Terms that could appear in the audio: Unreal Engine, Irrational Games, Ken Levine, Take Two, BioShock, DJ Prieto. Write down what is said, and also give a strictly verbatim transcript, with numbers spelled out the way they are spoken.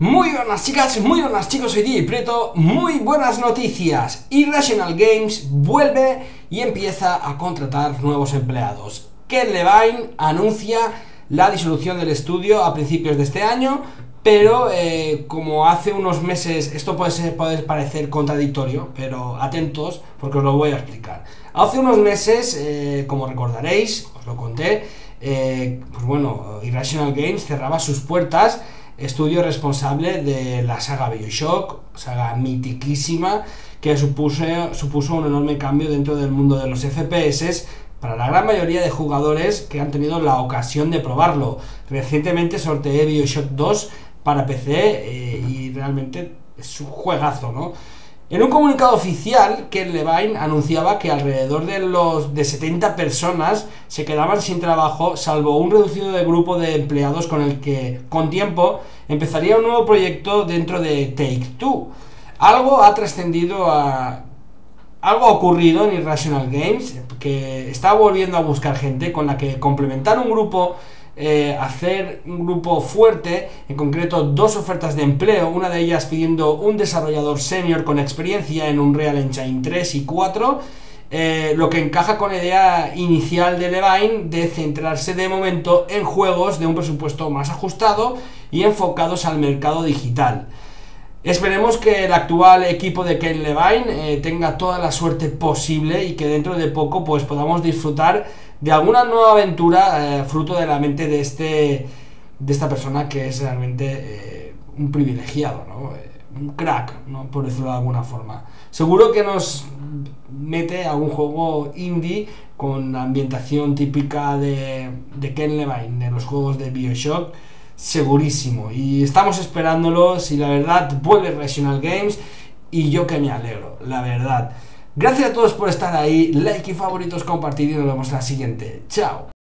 Muy buenas chicas, muy buenas chicos, soy D J Prieto, muy buenas noticias. Irrational Games vuelve y empieza a contratar nuevos empleados. Ken Levine anuncia la disolución del estudio a principios de este año, pero eh, como hace unos meses, esto puede, ser, puede parecer contradictorio, pero atentos porque os lo voy a explicar. Hace unos meses, eh, como recordaréis, os lo conté, eh, pues bueno, Irrational Games cerraba sus puertas. Estudio responsable de la saga BioShock, saga mitiquísima, que supuso, supuso un enorme cambio dentro del mundo de los F P S para la gran mayoría de jugadores que han tenido la ocasión de probarlo. Recientemente sorteé BioShock dos para P C eh, y realmente es un juegazo, ¿no? En un comunicado oficial, Ken Levine anunciaba que alrededor de los de setenta personas se quedaban sin trabajo, salvo un reducido de grupo de empleados con el que, con tiempo, empezaría un nuevo proyecto dentro de Take Two. Algo ha trascendido a... Algo ha ocurrido en Irrational Games, que está volviendo a buscar gente con la que complementar un grupo, eh, hacer un grupo fuerte, en concreto dos ofertas de empleo, una de ellas pidiendo un desarrollador senior con experiencia en Unreal Engine tres y cuatro, eh, lo que encaja con la idea inicial de Levine de centrarse de momento en juegos de un presupuesto más ajustado y enfocados al mercado digital. Esperemos que el actual equipo de Ken Levine eh, tenga toda la suerte posible y que dentro de poco pues podamos disfrutar de alguna nueva aventura eh, fruto de la mente de este de esta persona que es realmente eh, un privilegiado, ¿no? Eh, un crack, ¿no? Por decirlo de alguna forma. Seguro que nos mete a un juego indie con la ambientación típica de, de Ken Levine, de los juegos de BioShock. Segurísimo, y estamos esperándolo. Si la verdad vuelve Irrational Games, y yo que me alegro, la verdad. Gracias a todos por estar ahí, like y favoritos, compartir, y nos vemos en la siguiente. Chao.